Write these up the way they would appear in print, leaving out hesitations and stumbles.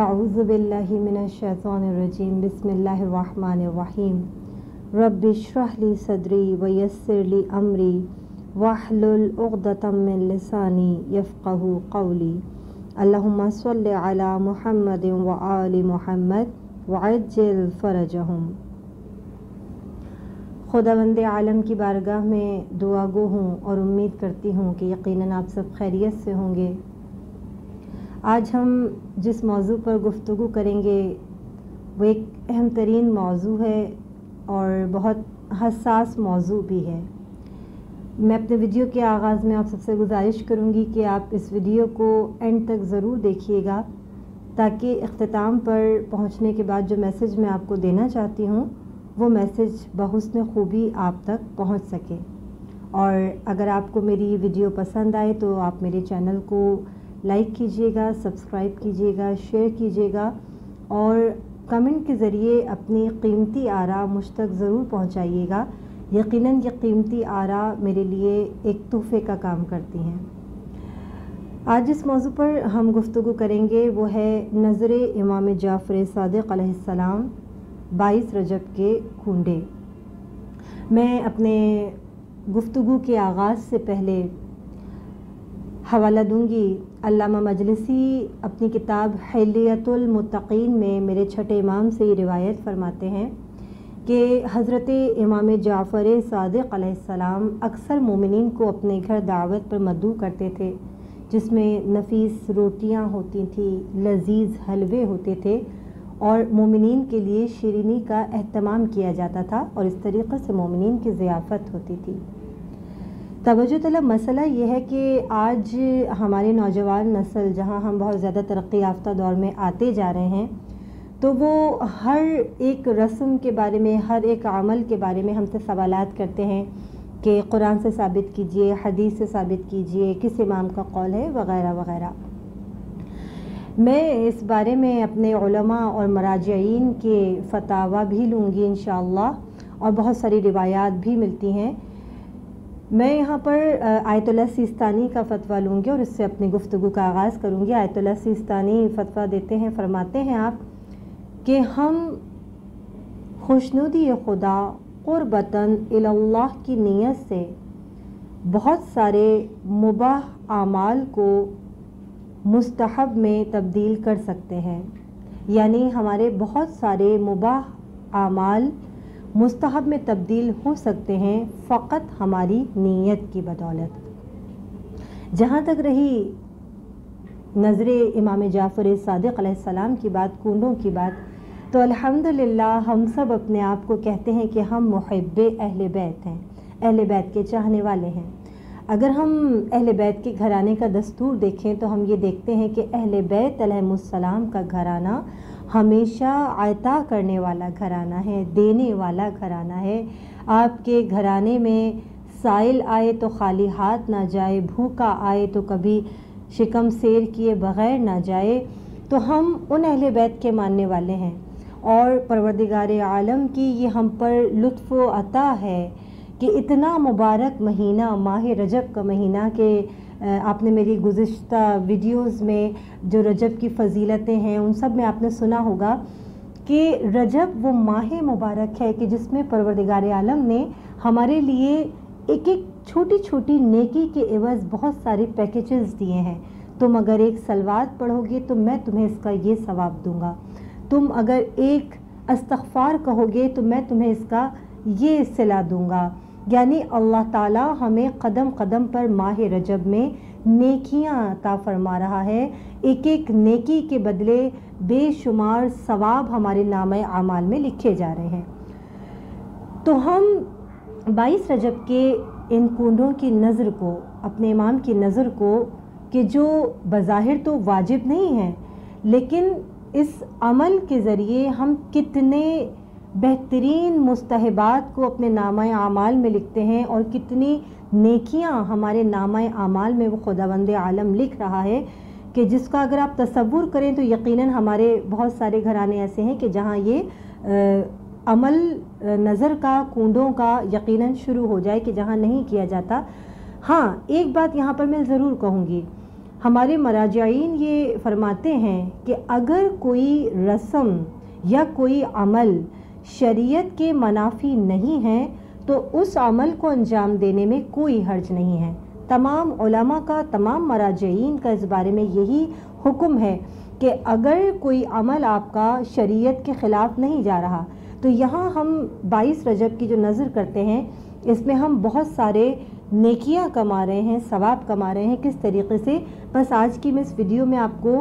अऊज़ुबिल्लाहि मिनश्शैतानिर्रजीम बिस्मिल्लाहिर्रहमानिर्रहीम रब्बिश्रहली सदरी वयस्सिरली अमरी वहलुल उक़्दतम मिन लिसानी यफ़क़हू क़ौली। अल्लाहुम्मा सल्लि अला मुहम्मद व आलि मुहम्मद वअज्जिल फ़रजहुम। खुदावंदे आलम की बारगाह में दुआगो हूँ और उम्मीद करती हूँ कि यकीनन आप सब खैरियत से होंगे। आज हम जिस मौजू पर गुफ्तगू करेंगे वो एक अहम तरीन मौजू है और बहुत हसास मौजू भी है। मैं अपने वीडियो के आगाज़ में आप सबसे गुजारिश करूँगी कि आप इस वीडियो को एंड तक ज़रूर देखिएगा ताकि इख्तिताम पर पहुँचने के बाद जो मैसेज मैं आपको देना चाहती हूँ वो मैसेज बहुस्न खूबी आप तक पहुँच सके। और अगर आपको मेरी वीडियो पसंद आए तो आप मेरे चैनल को लाइक कीजिएगा, सब्सक्राइब कीजिएगा, शेयर कीजिएगा और कमेंट के ज़रिए अपनी कीमती आरा मुझ तक ज़रूर पहुंचाइएगा। यकीनन ये कीमती आरा मेरे लिए एक तोहफ़े का काम करती हैं। आज इस मौजू पर हम गुफ्तगू करेंगे वो है नज़र इमाम जाफ़र सादिक़ अलैहिस्सलाम 22 रजब के खूंडे। मैं अपने गुफ्तगू के आगाज़ से पहले हवाला दूँगी। अल्लामा मजलिसी अपनी किताब हिलियतुल मुत्तकीन में मेरे छठे इमाम से ये रिवायत फरमाते हैं कि हज़रत इमाम जाफ़र सादिक़ अलैहिस्सलाम अक्सर मोमिनीन को अपने घर दावत पर मदऊ करते थे, जिसमें नफीस रोटियां होती थी, लजीज़ हलवे होते थे और मोमिनीन के लिए शीरीनी का अहतमाम किया जाता था और इस तरीक़े से मोमिनीन की ज़ियाफ़त होती थी। तवज्जो तलब मसला ये है कि आज हमारे नौजवान नस्ल जहाँ हम बहुत ज़्यादा तरक्की याफ्ता दौर में आते जा रहे हैं तो वो हर एक रस्म के बारे में, हर एक अमल के बारे में हमसे सवालात करते हैं कि कुरान से साबित कीजिए, हदीस से साबित कीजिए, किस इमाम का कौल है वग़ैरह वग़ैरह। मैं इस बारे में अपने उलमा और मराजिईन के फतावा भी लूँगी इंशाअल्लाह और बहुत सारी रिवायात भी मिलती हैं। मैं यहाँ पर आयतुल्लाह सिस्तानी का फ़तवा लूँगी और इससे अपनी गुफ्तगू का आगाज़ करूँगी। आयतुल्लाह सिस्तानी फ़तवा देते हैं, फरमाते हैं आप कि हम खुशनुदी खुदा क़ुरबतन इल्लाह की नीयत से बहुत सारे मुबाह आमाल को मुस्तहब में तब्दील कर सकते हैं। यानी हमारे बहुत सारे मुबाह आमाल मुस्तहब में तब्दील हो सकते हैं फ़कत हमारी नीयत की बदौलत। जहाँ तक रही नज़रे इमाम जाफ़र सादिक़ अलैहिस्सलाम की बात, कूंडों की बात, तो अल्हम्दुलिल्लाह हम सब अपने आप को कहते हैं कि हम मुहिब्बे अहले बैत हैं, अहले बैत के चाहने वाले हैं। अगर हम अहले बैत के घराने का दस्तूर देखें तो हम ये देखते हैं कि अहले बैत अलैहिमुस्सलाम का घराना हमेशा आता करने वाला घराना है, देने वाला घराना है। आपके घराने में साइल आए तो खाली हाथ ना जाए, भूखा आए तो कभी शिकम सेर किए बग़ैर ना जाए। तो हम उन अहले बैत के मानने वाले हैं और परवरदिगार आलम की ये हम पर लुत्फ़ व अता है कि इतना मुबारक महीना, माह रजब का महीना, के आपने मेरी गुज़िश्ता वीडियोज़ में जो रजब की फ़जीलतें हैं उन सब में आपने सुना होगा कि रजब वो माह मुबारक है कि जिसमें परवरदिगार आलम ने हमारे लिए एक एक छोटी छोटी नेकी के एवज़ बहुत सारे पैकेजेस दिए हैं। तुम अगर एक सलवात पढ़ोगे तो मैं तुम्हें इसका ये सवाब दूंगा, तुम अगर एक इस्तग़फ़ार कहोगे तो मैं तुम्हें इसका ये सिला दूँगा। यानी अल्लाह ताला हमें कदम कदम पर माह रजब में नेकियां अता फरमा रहा है। एक एक नेकी के बदले बेशुमार सवाब हमारे नामे आमाल में लिखे जा रहे हैं। तो हम 22 रजब के इन कूंडों की नज़र को, अपने इमाम की नज़र को, कि जो बज़ाहिर तो वाजिब नहीं है लेकिन इस अमल के ज़रिए हम कितने बेहतरीन मुस्तहबात को अपने नामा आमाल में लिखते हैं और कितनी नेकियां हमारे नामा आमाल में वो खुदावंद आलम लिख रहा है कि जिसका अगर आप तसव्वुर करें तो यकीनन हमारे बहुत सारे घराने ऐसे हैं कि जहां ये अमल नज़र का, कूंडों का यकीनन शुरू हो जाए कि जहां नहीं किया जाता। हाँ, एक बात यहां पर मैं ज़रूर कहूँगी, हमारे मराजाइन ये फरमाते हैं कि अगर कोई रस्म या कोई अमल शरीयत के मनाफी नहीं है तो उस अमल को अंजाम देने में कोई हर्ज नहीं है। तमाम उलमा का, तमाम मराजाइन का इस बारे में यही हुक्म है कि अगर कोई अमल आपका शरीयत के ख़िलाफ़ नहीं जा रहा तो यहाँ हम 22 रजब की जो नज़र करते हैं इसमें हम बहुत सारे नेकियां कमा रहे हैं, सवाब कमा रहे हैं, किस तरीके से। बस आज की मैं इस वीडियो में आपको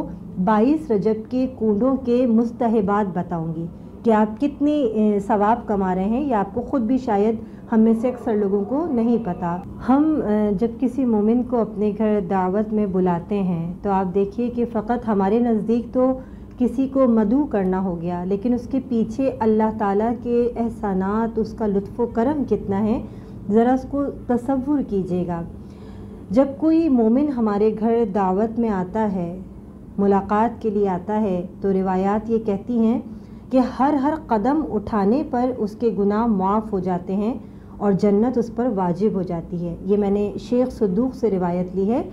22 रजब के कूडों के मुस्तहबात बताऊंगी कि आप कितने सवाब कमा रहे हैं। या आपको ख़ुद भी शायद, हम में से अक्सर लोगों को नहीं पता। हम जब किसी मोमिन को अपने घर दावत में बुलाते हैं तो आप देखिए कि फ़कत हमारे नज़दीक तो किसी को मधु करना हो गया, लेकिन उसके पीछे अल्लाह ताला के एहसानात, उसका लुत्फ़ो करम कितना है, ज़रा उसको तसव्वुर कीजिएगा। जब कोई मोमिन हमारे घर दावत में आता है, मुलाकात के लिए आता है, तो रिवायात ये कहती हैं कि हर कदम उठाने पर उसके गुनाह माफ़ हो जाते हैं और जन्नत उस पर वाजिब हो जाती है। ये मैंने शेख सदूक से रिवायत ली है।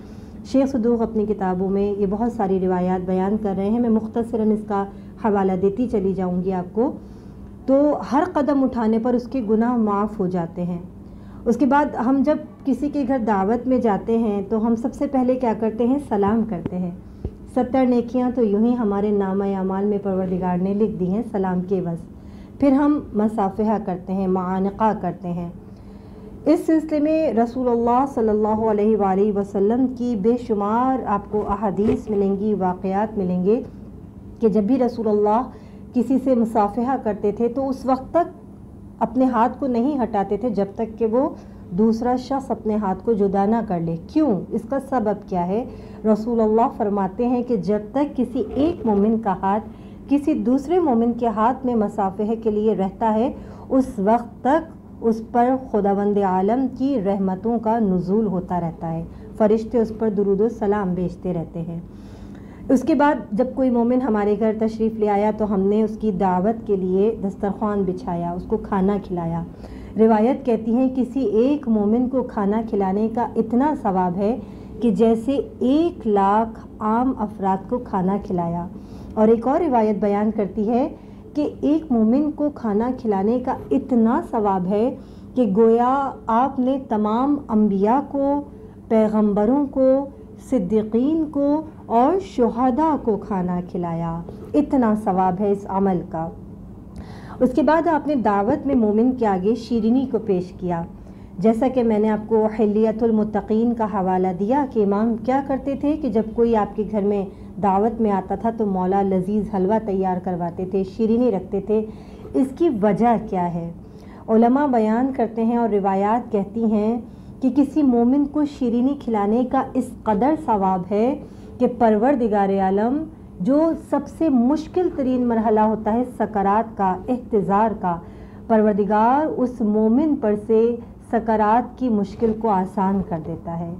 शेख सदूक अपनी किताबों में ये बहुत सारी रिवायात बयान कर रहे हैं, मैं मुख्तसरन इसका हवाला देती चली जाऊंगी आपको। तो हर कदम उठाने पर उसके गुनाह माफ़ हो जाते हैं। उसके बाद हम जब किसी के घर दावत में जाते हैं तो हम सबसे पहले क्या करते हैं? सलाम करते हैं। 70 नेकियां तो यूँ ही हमारे नामा अमाल में परवरदिगार ने लिख दी हैं सलाम के बस। फिर हम मसाफ़हा करते हैं, मानक़ा करते हैं। इस सिलसिले में रसूलुल्लाह सल्लल्लाहु अलैहि वसल्लम की बेशुमार आपको अहादीस मिलेंगी, वाक़यात मिलेंगे कि जब भी रसूलुल्लाह किसी से मुसाफ़हा करते थे तो उस वक्त तक अपने हाथ को नहीं हटाते थे जब तक कि वो दूसरा शख्स अपने हाथ को जुदा ना कर ले। क्यों? इसका सबब क्या है? रसूलुल्लाह फरमाते हैं कि जब तक किसी एक मोमिन का हाथ किसी दूसरे मोमिन के हाथ में मसाफ़हे के लिए रहता है उस वक्त तक उस पर खुदावंद आलम की रहमतों का नुज़ूल होता रहता है, फरिश्ते उस पर दुरूद व सलाम भेजते रहते हैं। उसके बाद जब कोई मोमिन हमारे घर तशरीफ़ ले आया तो हमने उसकी दावत के लिए दस्तरखान बिछाया, उसको खाना खिलाया। रिवायत कहती है किसी एक मोमिन को खाना खिलाने का इतना सवाब है कि जैसे 1 लाख आम अफराद को खाना खिलाया। और एक और रिवायत बयान करती है कि एक मोमिन को खाना खिलाने का इतना सवाब है कि गोया आपने तमाम अंबिया को, पैगंबरों को, सिद्दीकीन को और शुहदा को खाना खिलाया। इतना सवाब है इस अमल का। उसके बाद आपने दावत में मोमिन के आगे शीरीनी को पेश किया। जैसा कि मैंने आपको हिल्लियतुल मुत्तकीन का हवाला दिया कि इमाम क्या करते थे कि जब कोई आपके घर में दावत में आता था तो मौला लजीज़ हलवा तैयार करवाते थे, शीरीनी रखते थे। इसकी वजह क्या है? उलमा बयान करते हैं और रिवायात कहती हैं कि किसी मोमिन को शीरीनी खिलाने का इस कदर सवाब है कि परवरदिगार आलम, जो सबसे मुश्किल तरीन मरहला होता है सकरात का, इख्तिज़ार का, परवरदिगार उस मोमिन पर से सकरात की मुश्किल को आसान कर देता है।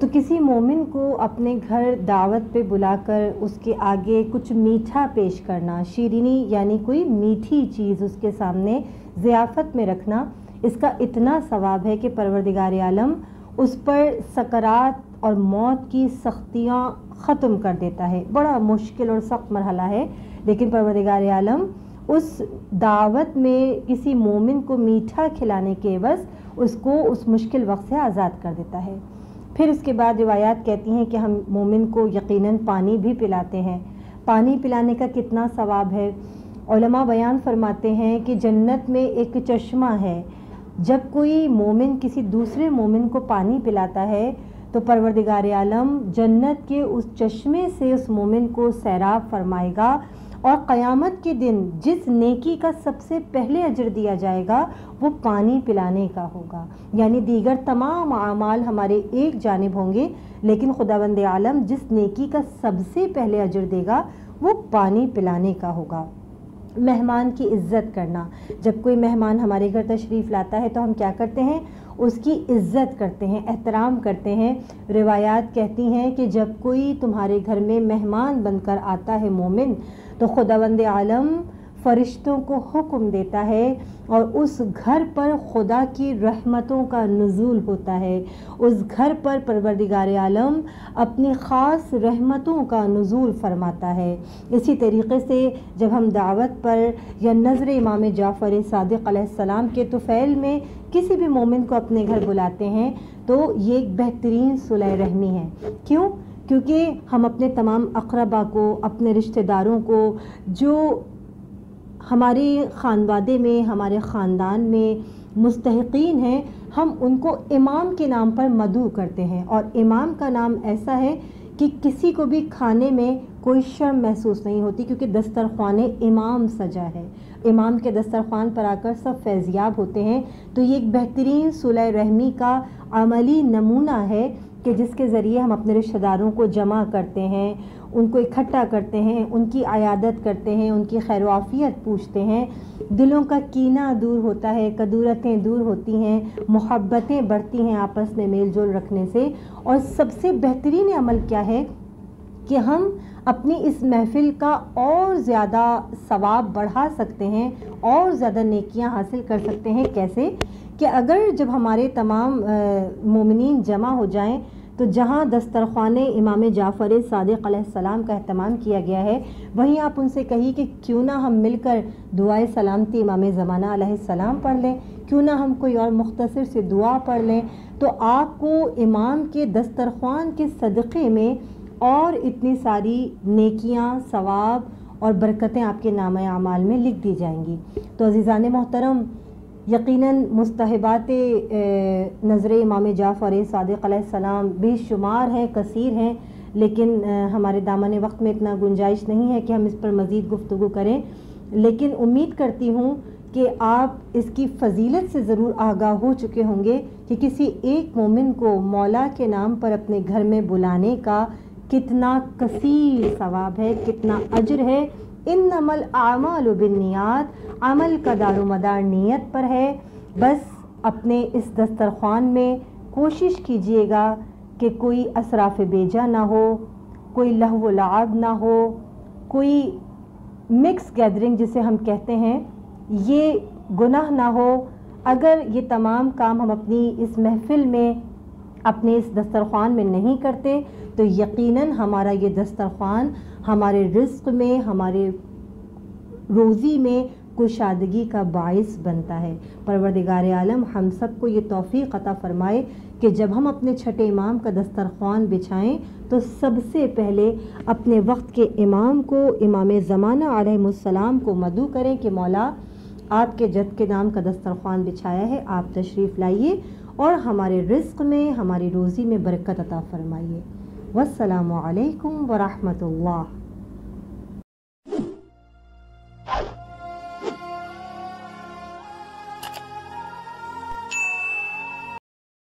तो किसी मोमिन को अपने घर दावत पे बुलाकर उसके आगे कुछ मीठा पेश करना, शीरीनी यानी कोई मीठी चीज़ उसके सामने ज़ियाफ़त में रखना, इसका इतना सवाब है कि परवरदिगार आलम उस पर सकरात और मौत की सख्तियाँ ख़त्म कर देता है। बड़ा मुश्किल और सख्त मरहला है, लेकिन परवरदिगार आलम उस दावत में किसी मोमिन को मीठा खिलाने के एवज़ उसको उस मुश्किल वक्त से आज़ाद कर देता है। फिर इसके बाद रिवायात कहती हैं कि हम मोमिन को यकीनन पानी भी पिलाते हैं। पानी पिलाने का कितना सवाब है? उलमा बयान फरमाते हैं कि जन्नत में एक चश्मा है, जब कोई मोमिन किसी दूसरे मोमिन को पानी पिलाता है तो परवरदिगार आलम जन्नत के उस चश्मे से उस मोमिन को सैराब फरमाएगा और क़यामत के दिन जिस नेकी का सबसे पहले अजर दिया जाएगा वो पानी पिलाने का होगा। यानी दीगर तमाम आमाल हमारे एक जानब होंगे, लेकिन खुदावंद आलम जिस नेकी का सबसे पहले अजर देगा वो पानी पिलाने का होगा। मेहमान की इज़्ज़त करना, जब कोई मेहमान हमारे घर तशरीफ़ लाता है तो हम क्या करते हैं? उसकी इज़्ज़त करते हैं, एहतराम करते हैं। रिवायात कहती हैं कि जब कोई तुम्हारे घर में मेहमान बनकर आता है मोमिन तो खुदावंद आलम फ़रिश्तों को हुक्म देता है और उस घर पर खुदा की रहमतों का नुज़ूल होता है। उस घर पर परवरदिगार आलम अपनी ख़ास रहमतों का नुज़ूल फरमाता है। इसी तरीक़े से जब हम दावत पर या नज़र इमाम जाफ़र सादिक़ अलैहिस्सलाम के तुफ़ैल में किसी भी मोमिन को अपने घर बुलाते हैं तो ये एक बेहतरीन सुलह रहमी है। क्यों? क्योंकि हम अपने तमाम अक़रबा को, अपने रिश्तेदारों को जो हमारे ख़ानवादे में, हमारे ख़ानदान में मुस्तहक़ीन हैं, हम उनको इमाम के नाम पर मदू करते हैं। और इमाम का नाम ऐसा है कि किसी को भी खाने में कोई शर्म महसूस नहीं होती, क्योंकि दस्तरख़्वाने इमाम सजा है। इमाम के दस्तरख़्वान पर आकर सब फैज़याब होते हैं। तो ये एक बेहतरीन सुलह रहमी का अमली नमूना है कि जिसके ज़रिए हम अपने रिश्तेदारों को जमा करते हैं, उनको इकट्ठा करते हैं, उनकी आयादत करते हैं, उनकी खैरवाफ़ियत पूछते हैं। दिलों का कीना दूर होता है, कदूरतें दूर होती हैं, मोहब्बतें बढ़ती हैं आपस में मेल जोल रखने से। और सबसे बेहतरीन अमल क्या है कि हम अपनी इस महफ़िल का और ज़्यादा सवाब बढ़ा सकते हैं और ज़्यादा नेकियां हासिल कर सकते हैं। कैसे? कि अगर जब हमारे तमाम मोमिनीन जमा हो जाएं तो जहाँ दस्तरख़्वाने इमाम जाफ़र सादिक़ अलैहिस्सलाम का अहतमाम किया गया है, वहीं आप उनसे कहिए कि क्यों ना हम मिलकर दुआए सलामती इमाम ज़माना अलैहिस्सलाम पढ़ लें, क्यों ना हम कोई और मुख्तसर से दुआ पढ़ लें। तो आपको इमाम के दस्तरख़्वान के सदक़े में और इतनी सारी नेकियां, सवाब और बरकतें आपके नामे आमाल में लिख दी जाएंगी। तो अज़ीज़ान मोहतरम, यकीनन मुस्तहबात नज़र इमाम जाफ़र सादिक़ अलैहिस्सलाम बेशुमार हैं, कसीर हैं, लेकिन हमारे दामन वक्त में इतना गुंजाइश नहीं है कि हम इस पर मज़ीद गुफ्तगू करें। लेकिन उम्मीद करती हूँ कि आप इसकी फ़जीलत से ज़रूर आगाह हो चुके होंगे कि किसी एक मोमिन को मौला के नाम पर अपने घर में बुलाने का कितना कसीर सवाब है, कितना अजर है। इन्नमल आमालु बिन्नियात, अमल का दारोमदार नीयत पर है। बस अपने इस दस्तरख़्वान में कोशिश कीजिएगा कि कोई असराफ बेजा ना हो, कोई लहव लाब ना हो, कोई मिक्स गैदरिंग जिसे हम कहते हैं ये गुनाह ना हो। अगर ये तमाम काम हम अपनी इस महफ़िल में, अपने इस दस्तरख़्वान में नहीं करते तो यकीनन हमारा ये दस्तरख़्वान हमारे रिस्क में, हमारे रोज़ी में कुशादगी का बाइस बनता है। परवरदिगार आलम हम सब को ये तौफ़ीक़ अता फ़रमाए कि जब हम अपने छठे इमाम का दस्तरख़्वान बिछाएं तो सबसे पहले अपने वक्त के इमाम को, इमाम ज़माना अलैहिस्सलाम को मदू करें कि मौला आपके जद के नाम का दस्तरख़्वान बिछाया है, आप तशरीफ़ लाइए और हमारे रिस्क में, हमारी रोज़ी में बरकत अता फ़रमाइए। वस्सलामु अलैकुम वरहमतुल्लाह।